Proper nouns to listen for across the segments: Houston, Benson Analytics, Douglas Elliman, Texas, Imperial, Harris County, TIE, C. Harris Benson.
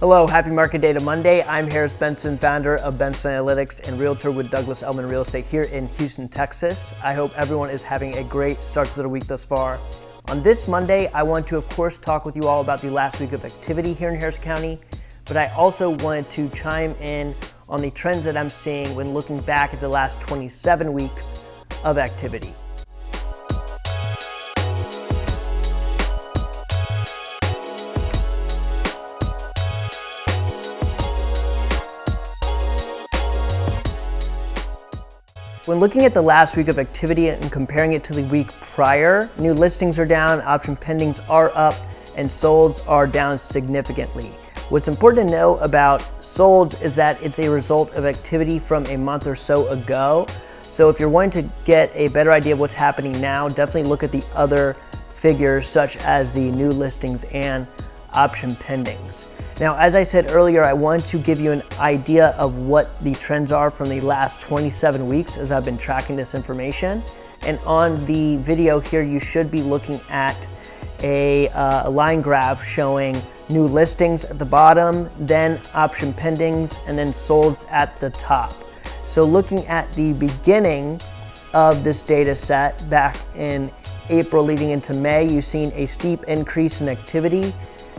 Hello, happy Market Day to Monday. I'm Harris Benson, founder of Benson Analytics and realtor with Douglas Elliman Real Estate here in Houston, Texas. I hope everyone is having a great start to their week thus far. On this Monday, I want to, of course, talk with you all about the last week of activity here in Harris County, but I also wanted to chime in on the trends that I'm seeing when looking back at the last 27 weeks of activity. When looking at the last week of activity and comparing it to the week prior, new listings are down, option pendings are up, and solds are down significantly. What's important to know about solds is that it's a result of activity from a month or so ago. So if you're wanting to get a better idea of what's happening now, definitely look at the other figures such as the new listings and option pendings. Now, as I said earlier, I want to give you an idea of what the trends are from the last 27 weeks as I've been tracking this information. And on the video here, you should be looking at a line graph showing new listings at the bottom, then option pendings, and then solds at the top. So looking at the beginning of this data set back in April leading into May, you've seen a steep increase in activity,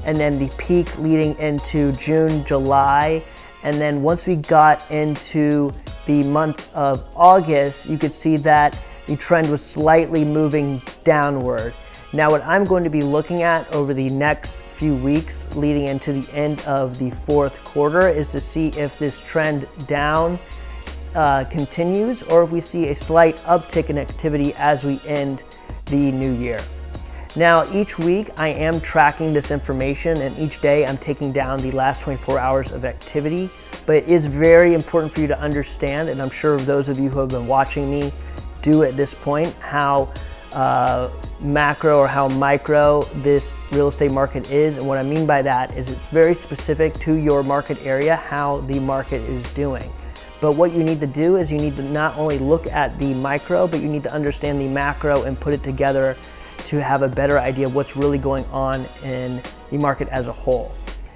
and then the peak leading into June, July. And then once we got into the months of August, you could see that the trend was slightly moving downward. Now, what I'm going to be looking at over the next few weeks leading into the end of the fourth quarter is to see if this trend down continues or if we see a slight uptick in activity as we end the new year. Now, each week I am tracking this information, and each day I'm taking down the last 24 hours of activity, but it is very important for you to understand, and I'm sure those of you who have been watching me do at this point, how macro or how micro this real estate market is. And what I mean by that is it's very specific to your market area, how the market is doing. But what you need to do is you need to not only look at the micro, but you need to understand the macro and put it together to have a better idea of what's really going on in the market as a whole.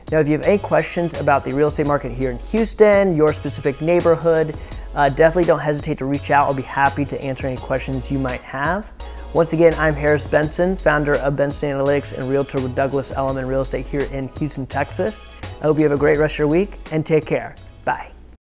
Now, if you have any questions about the real estate market here in Houston, your specific neighborhood, definitely don't hesitate to reach out. I'll be happy to answer any questions you might have. Once again, I'm Harris Benson, founder of Benson Analytics and realtor with Douglas Elliman Real Estate here in Houston, Texas. I hope you have a great rest of your week, and take care. Bye.